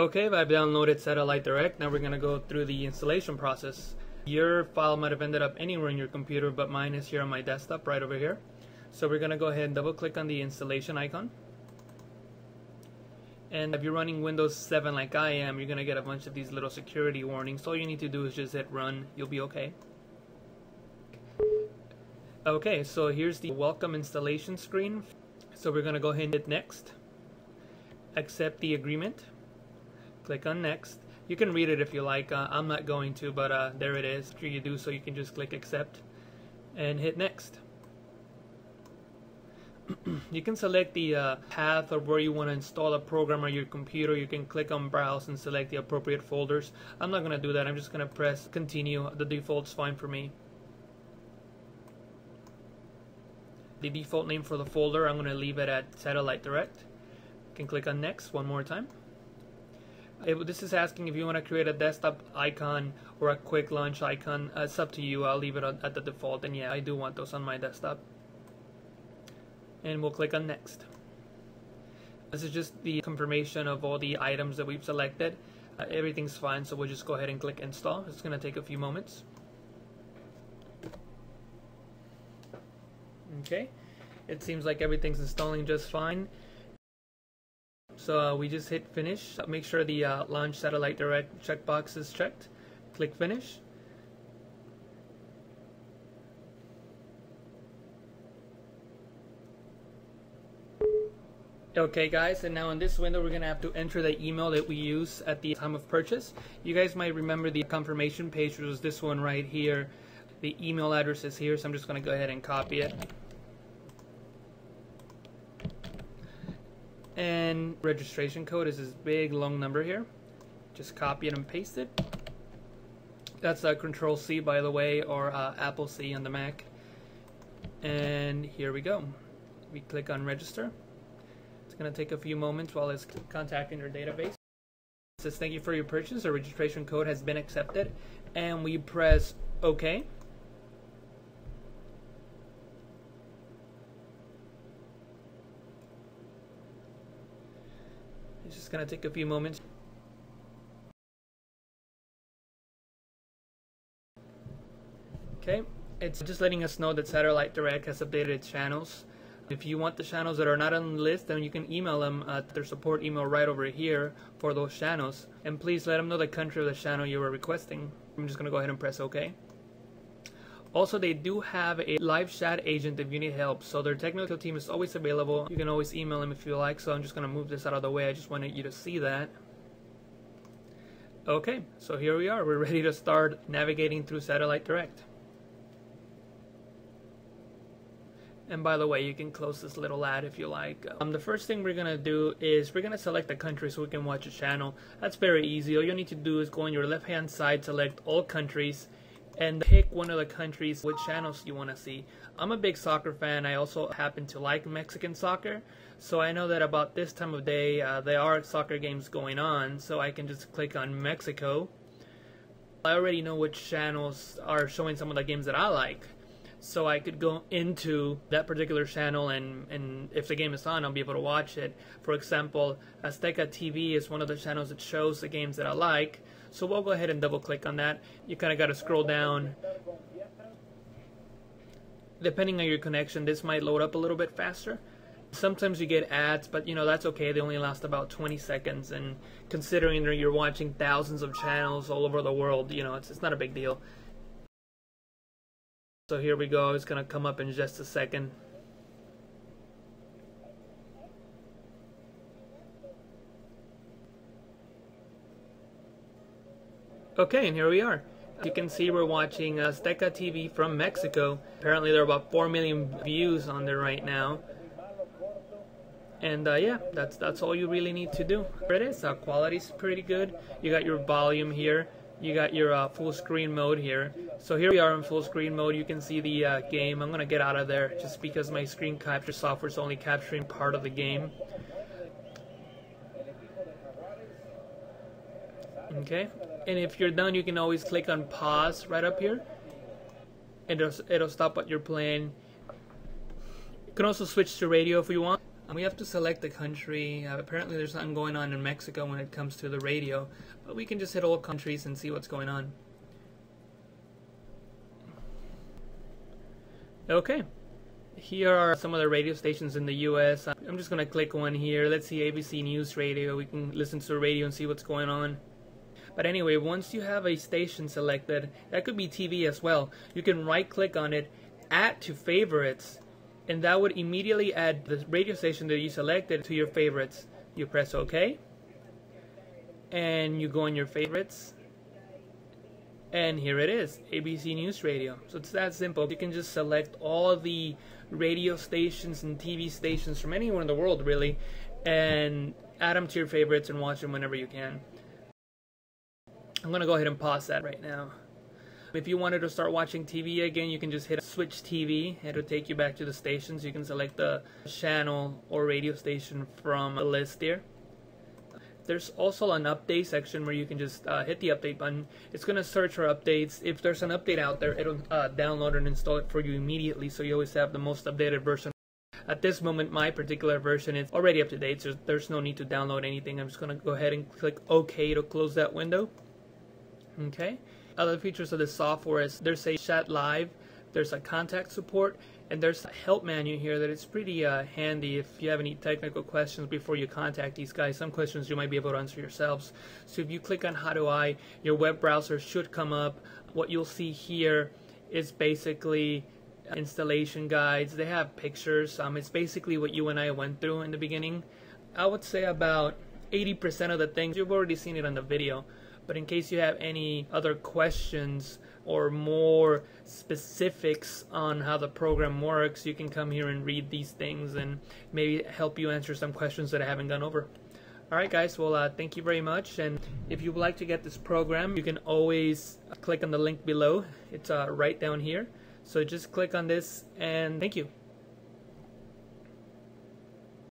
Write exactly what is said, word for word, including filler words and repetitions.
Okay, I've downloaded Satellite Direct. Now we're going to go through the installation process. Your file might have ended up anywhere in your computer, but mine is here on my desktop right over here. So we're going to go ahead and double click on the installation icon. And if you're running Windows seven like I am, you're going to get a bunch of these little security warnings. So all you need to do is just hit run. You'll be okay. Okay, so here's the welcome installation screen. So we're going to go ahead and hit next. Accept the agreement. Click on next. You can read it if you like. Uh, I'm not going to, but uh, there it is. After you do so, you can just click accept and hit next. You can select the uh, path of where you want to install a program on your computer. You can click on browse and select the appropriate folders. I'm not going to do that. I'm just going to press continue. The default's fine for me. The default name for the folder, I'm going to leave it at Satellite Direct. You can click on next one more time. It, this is asking if you want to create a desktop icon or a quick launch icon. Uh, it's up to you. I'll leave it at the default, and yeah, I do want those on my desktop. And we'll click on next. This is just the confirmation of all the items that we've selected. Uh, everything's fine, so we'll just go ahead and click install. It's going to take a few moments. Okay, it seems like everything's installing just fine. So uh, we just hit finish. Make sure the uh, launch Satellite Direct checkbox is checked. Click finish. Okay guys, and now in this window we're going to have to enter the email that we use at the time of purchase. You guys might remember the confirmation page, which was this one right here. The email address is here, so I'm just going to go ahead and copy it. And registration code is this big long number here. Just copy it and paste it. That's uh, Control C by the way, or uh, Apple C on the Mac. And here we go. We click on register. Going to take a few moments while it's contacting your database. It says thank you for your purchase. Our registration code has been accepted, and we press OK. It's just going to take a few moments. Okay, it's just letting us know that Satellite Direct has updated its channels. If you want the channels that are not on the list, then you can email them at their support email right over here for those channels. And please let them know the country of the channel you were requesting. I'm just going to go ahead and press OK. Also, they do have a live chat agent if you need help, so their technical team is always available. You can always email them if you like, so I'm just going to move this out of the way. I just wanted you to see that. Okay, so here we are. We're ready to start navigating through Satellite Direct. And by the way, you can close this little ad if you like. Um, the first thing we're going to do is we're going to select a country so we can watch a channel. That's very easy. All you need to do is go on your left hand side, select all countries, and pick one of the countries which channels you want to see. I'm a big soccer fan. I also happen to like Mexican soccer. So I know that about this time of day, uh, there are soccer games going on. So I can just click on Mexico. I already know which channels are showing some of the games that I like. So I could go into that particular channel, and, and if the game is on, I'll be able to watch it. For example, Azteca T V is one of the channels that shows the games that I like. So we'll go ahead and double click on that. You kind of got to scroll down. Depending on your connection, this might load up a little bit faster. Sometimes you get ads, but you know, that's okay. They only last about twenty seconds, and considering that you're watching thousands of channels all over the world, you know, it's, it's not a big deal. So here we go, it's going to come up in just a second. Okay, and here we are. As you can see, we're watching Azteca T V from Mexico. Apparently there are about four million views on there right now. And uh, yeah, that's, that's all you really need to do. There it is, uh, quality's pretty good. You got your volume here. You got your uh, full screen mode here. So here we are in full screen mode. You can see the uh, game. I'm going to get out of there just because my screen capture software is only capturing part of the game. Okay, and if you're done, you can always click on pause right up here. It'll, it'll stop what you're playing. You can also switch to radio if you want. and we have to select the country. Uh, apparently there's nothing going on in Mexico when it comes to the radio, but we can just hit all countries and see what's going on. Okay, here are some of the radio stations in the U S I'm just going to click one here. Let's see, A B C News Radio. We can listen to the radio and see what's going on. But anyway, once you have a station selected, that could be T V as well, you can right click on it, add to favorites, and that would immediately add the radio station that you selected to your favorites. You press OK, and you go in your favorites, and here it is, A B C News Radio. So it's that simple. You can just select all the radio stations and T V stations from anywhere in the world, really, and add them to your favorites and watch them whenever you can. I'm going to go ahead and pause that right now. If you wanted to start watching T V again, you can just hit switch T V. It'll take you back to the stations. You can select the channel or radio station from a list here. There's also an update section where you can just uh, hit the update button. It's going to search for updates. If there's an update out there, it'll uh, download and install it for you immediately, so you always have the most updated version. At this moment, my particular version is already up to date, so there's no need to download anything. I'm just going to go ahead and click OK to close that window. Okay. Other features of this software is there's a chat live, there's a contact support, and there's a help menu here that is pretty uh, handy if you have any technical questions before you contact these guys. Some questions you might be able to answer yourselves. So if you click on How Do I, your web browser should come up. What you'll see here is basically installation guides. They have pictures. Um, it's basically what you and I went through in the beginning. I would say about eighty percent of the things, you've already seen it on the video. But in case you have any other questions or more specifics on how the program works, you can come here and read these things and maybe help you answer some questions that I haven't gone over. Alright guys, well uh, thank you very much, and if you would like to get this program, you can always click on the link below. It's uh, right down here. So just click on this, and thank you.